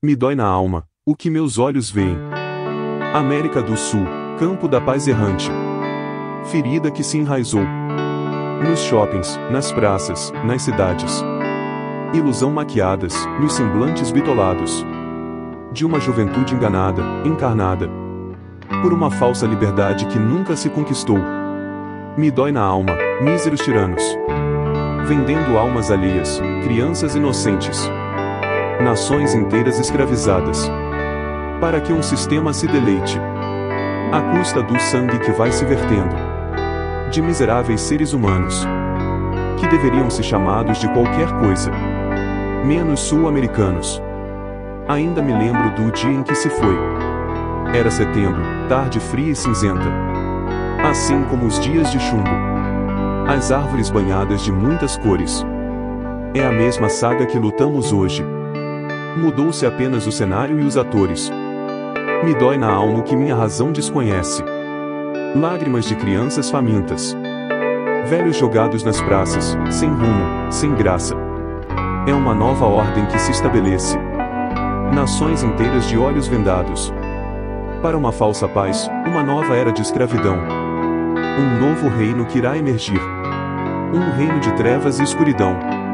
Me dói na alma o que meus olhos veem. América do Sul, campo da paz errante. Ferida que se enraizou nos shoppings, nas praças, nas cidades. Ilusão maquiadas, nos semblantes bitolados de uma juventude enganada, encarnada por uma falsa liberdade que nunca se conquistou. Me dói na alma, míseros tiranos vendendo almas alheias, crianças inocentes, nações inteiras escravizadas, para que um sistema se deleite à custa do sangue que vai se vertendo de miseráveis seres humanos que deveriam ser chamados de qualquer coisa menos sul-americanos. Ainda me lembro do dia em que se foi. Era setembro, tarde fria e cinzenta, assim como os dias de chumbo. As árvores banhadas de muitas cores. É a mesma saga que lutamos hoje. Mudou-se apenas o cenário e os atores. Me dói na alma o que minha razão desconhece. Lágrimas de crianças famintas, velhos jogados nas praças, sem rumo, sem graça. É uma nova ordem que se estabelece. Nações inteiras de olhos vendados para uma falsa paz, uma nova era de escravidão. Um novo reino que irá emergir. Um reino de trevas e escuridão.